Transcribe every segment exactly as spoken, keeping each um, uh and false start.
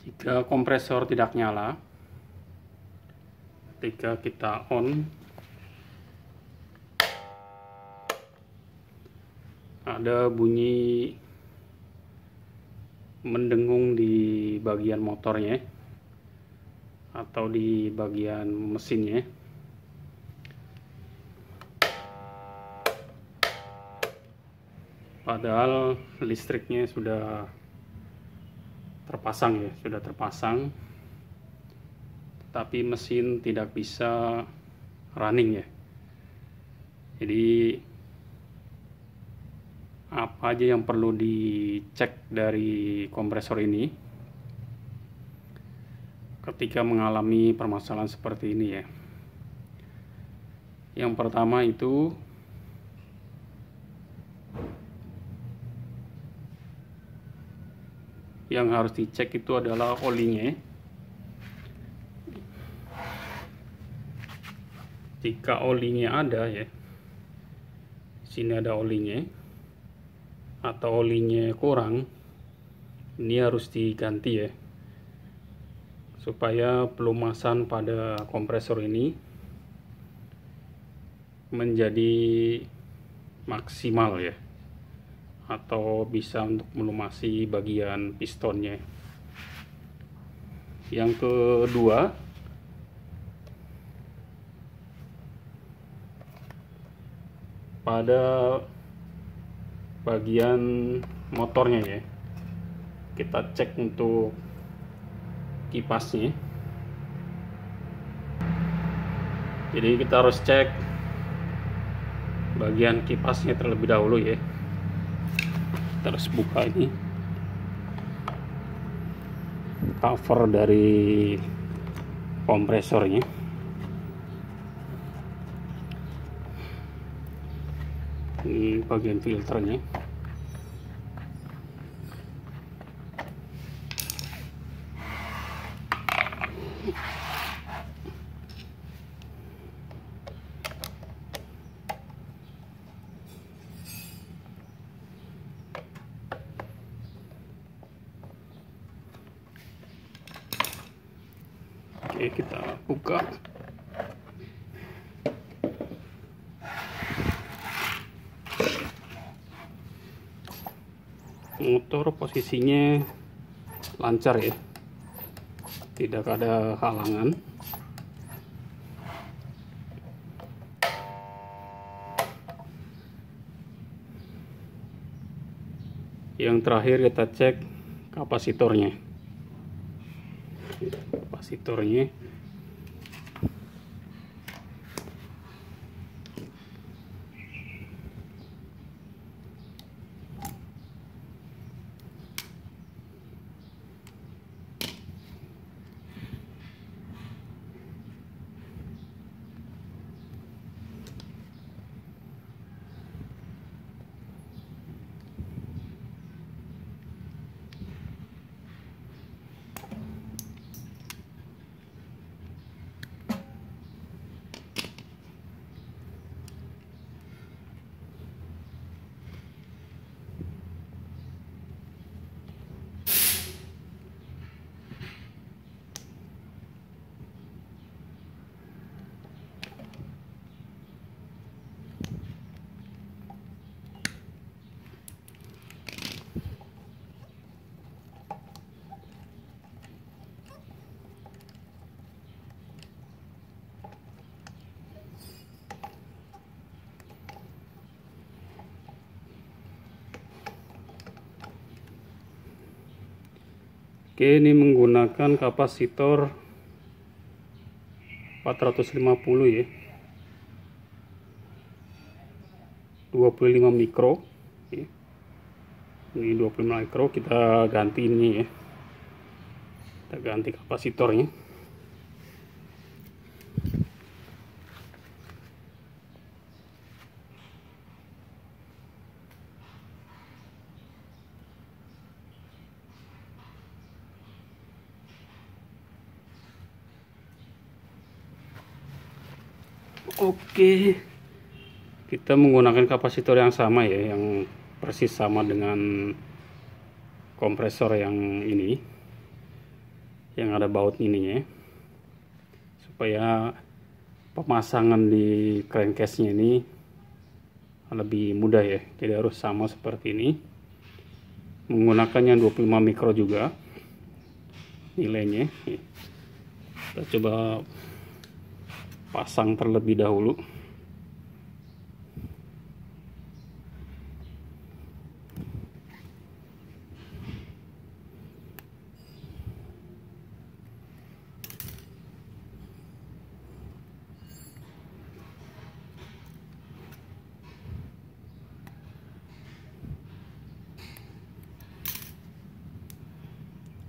Jika kompresor tidak nyala, ketika kita on, ada bunyi mendengung di bagian motornya atau di bagian mesinnya. Padahal listriknya sudah terpasang ya, sudah terpasang. Tapi mesin tidak bisa running ya. Jadi apa aja yang perlu dicek dari kompresor ini ketika mengalami permasalahan seperti ini ya. Yang pertama itu yang harus dicek itu adalah olinya. Jika olinya ada ya, sini ada olinya, atau olinya kurang, ini harus diganti ya, supaya pelumasan pada kompresor ini menjadi maksimal ya, atau bisa untuk melumasi bagian pistonnya. Yang kedua, pada bagian motornya ya, kita cek untuk kipasnya. Jadi kita harus cek bagian kipasnya terlebih dahulu ya. Kita harus buka ini cover dari kompresornya. Ini bagian filternya. Oke, kita buka. Motor posisinya lancar ya, tidak ada halangan. Yang terakhir kita cek kapasitornya. Kapasitornya oke, ini menggunakan kapasitor empat ratus lima puluh ya, dua puluh lima mikro ya. Ini dua puluh lima mikro, kita ganti ini ya, kita ganti kapasitornya. Oke, kita menggunakan kapasitor yang sama ya, yang persis sama dengan kompresor yang ini. yang ada baut ininya, supaya pemasangan di crankcase-nya ini lebih mudah ya. Jadi harus sama seperti ini, menggunakannya dua puluh lima mikro juga nilainya. Kita coba pasang terlebih dahulu.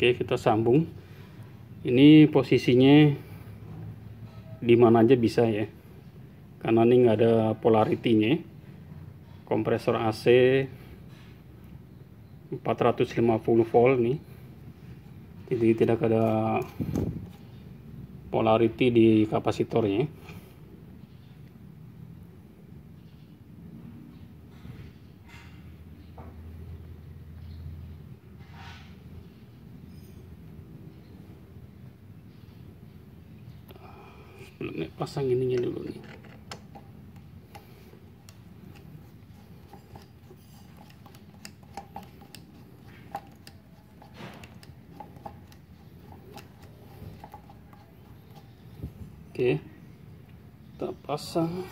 Oke, kita sambung. Ini posisinya di mana aja bisa ya, karena ini nggak ada polaritinya. Kompresor A C empat ratus lima puluh volt nih, jadi tidak ada polariti di kapasitornya. Belum pasang ininya dulu nih. Oke, kita pasang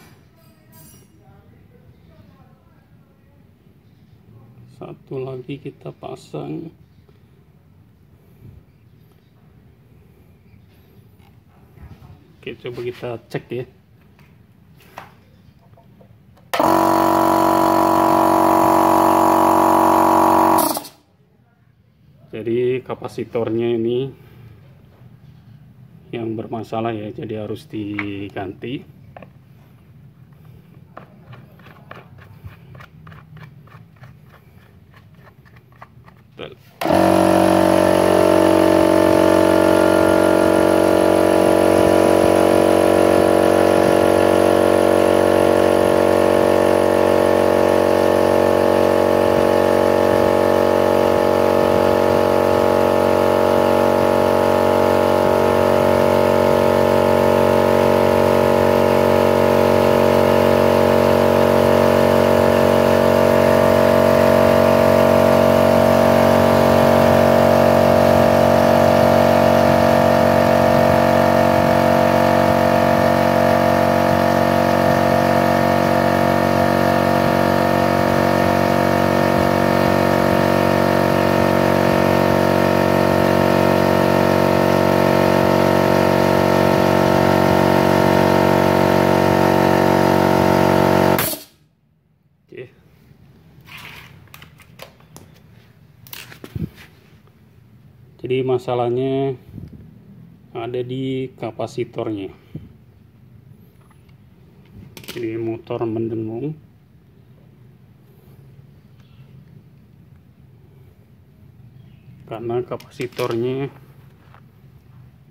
satu lagi, kita pasang coba kita cek ya. Jadi kapasitornya ini yang bermasalah ya, jadi harus diganti. Jadi masalahnya ada di kapasitornya. Jadi motor mendengung. Karena kapasitornya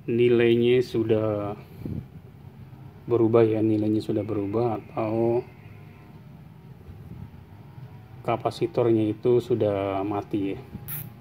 nilainya sudah berubah ya, nilainya sudah berubah atau kapasitornya itu sudah mati ya.